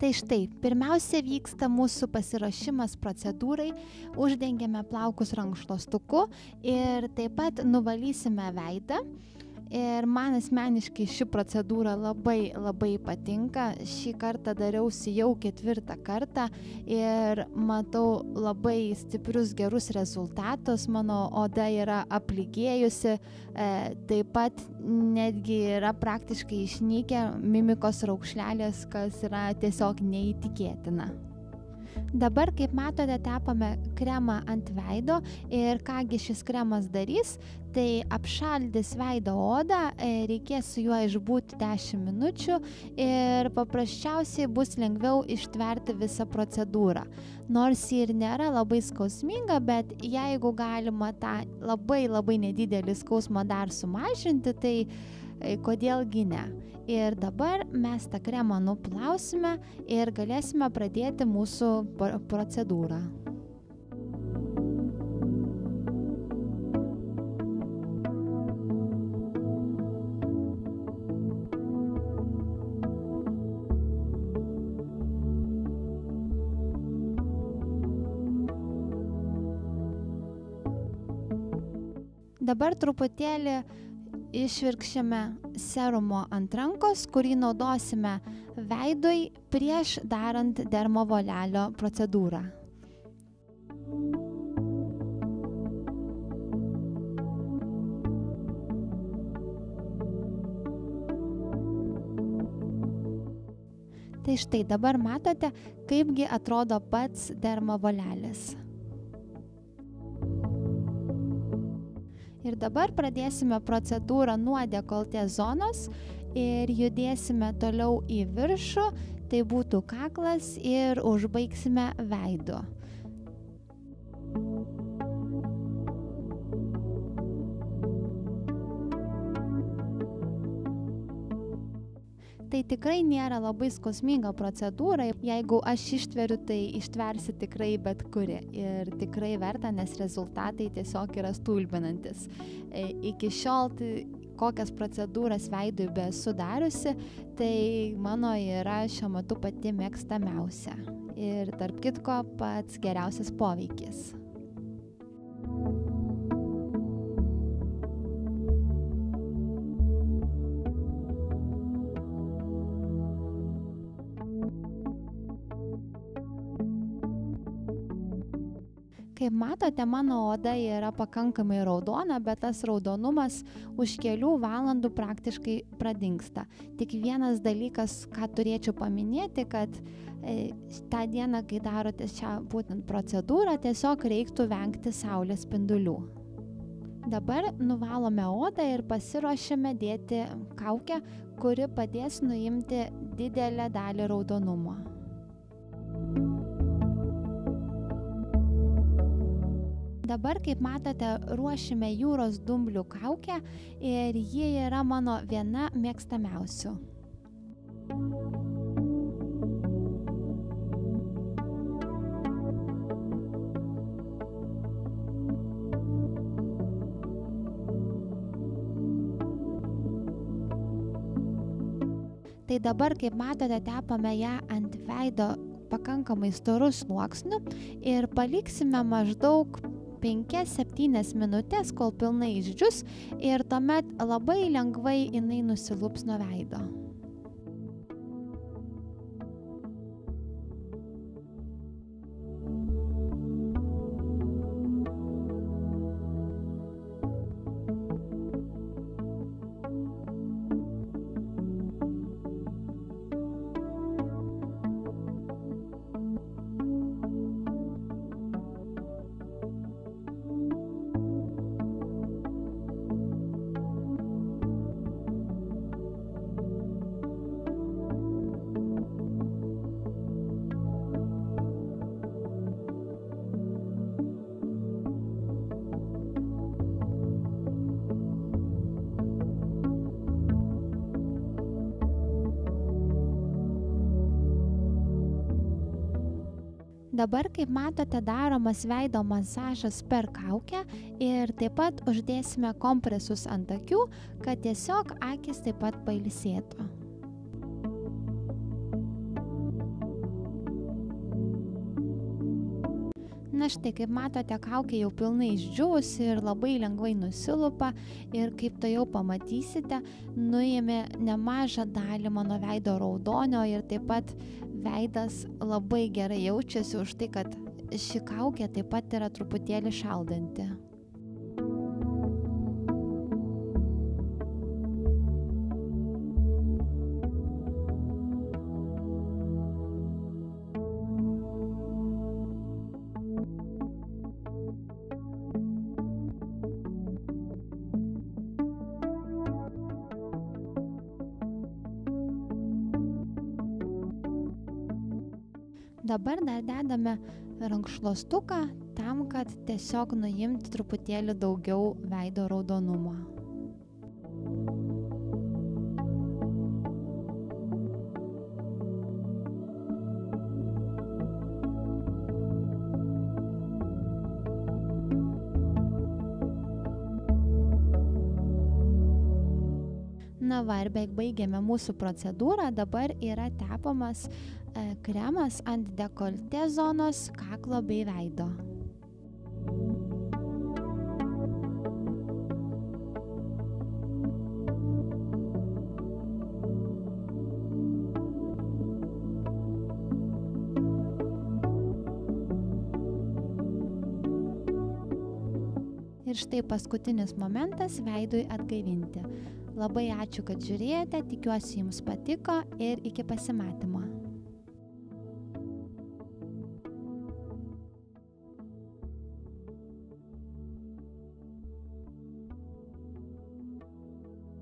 Tai štai, pirmiausia vyksta mūsų pasiruošimas procedūrai, uždengiame plaukus rankšluostuku ir taip pat nuvalysime veidą. Ir man asmeniškai ši procedūra labai patinka. Šį kartą dariausi jau 4 kartą ir matau labai stiprius gerus rezultatus. Mano oda yra apligėjusi, taip pat netgi yra praktiškai išnykę mimikos raukšlelės, kas yra tiesiog neįtikėtina. Dabar, kaip matote, tepame kremą ant veido ir kągi šis kremas darys, tai apšaldys veido odą, reikės su juo išbūti 10 minučių ir paprasčiausiai bus lengviau ištverti visą procedūrą. Nors ji ir nėra labai skausminga, bet jeigu galima tą labai nedidelį skausmą dar sumažinti, tai kodėlgi ne. Ir dabar mes tą kremą nuplausime ir galėsime pradėti mūsų procedūrą. Dabar truputėlį išvirkščiame serumo ant rankos, kurį naudosime veidui prieš darant dermovolelio procedūrą. Tai štai, dabar matote, kaipgi atrodo pats dermovolelis. Ir dabar pradėsime procedūrą nuo dekoltė zonos ir judėsime toliau į viršų, tai būtų kaklas, ir užbaigsime veidu. Tai tikrai nėra labai skausminga procedūra, jeigu aš ištveriu, tai ištversi tikrai bet kuri ir tikrai verta, nes rezultatai tiesiog yra stulbinantis. Iki šiol kokias procedūras veidui esu dariusi, tai mano yra šiuo metu pati mėgstamiausia ir tarp kitko pats geriausias poveikis. Kaip matote, mano oda yra pakankamai raudona, bet tas raudonumas už kelių valandų praktiškai pradingsta. Tik vienas dalykas, ką turėčiau paminėti, kad tą dieną, kai darote šią būtent procedūrą, tiesiog reiktų vengti saulės spindulių. Dabar nuvalome odą ir pasiruošime dėti kaukę, kuri padės nuimti didelę dalį raudonumo. Dabar, kaip matote, ruošime jūros dumblių kaukę ir ji yra mano viena mėgstamiausių. Tai dabar, kaip matote, tepame ją ant veido pakankamai storu sluoksniu ir paliksime maždaug 5-7 minutės, kol pilnai išdžius, ir tuomet labai lengvai jinai nusilups nuo veido. Dabar, kaip matote, daromas veido masažas per kaukę ir taip pat uždėsime kompresus ant akių, kad tiesiog akys taip pat pailsėtų. Na štai, kaip matote, kaukė jau pilnai išdžiūvusi ir labai lengvai nusilupa, ir kaip to jau pamatysite, nuėmė nemažą dalį mano veido raudonio ir taip pat veidas labai gerai jaučiasi už tai, kad ši kaukė taip pat yra truputėlį šaldanti. Dabar dar dedame rankšluostuką tam, kad tiesiog nuimti truputėlį daugiau veido raudonumo. Na va, ir beveik baigėme mūsų procedūrą, dabar yra tepamas kremas ant dekoltė zonos, kaklo bei veido. Ir štai paskutinis momentas veidui atgaivinti. Labai ačiū, kad žiūrėjote, tikiuosi jums patiko ir iki pasimatymo.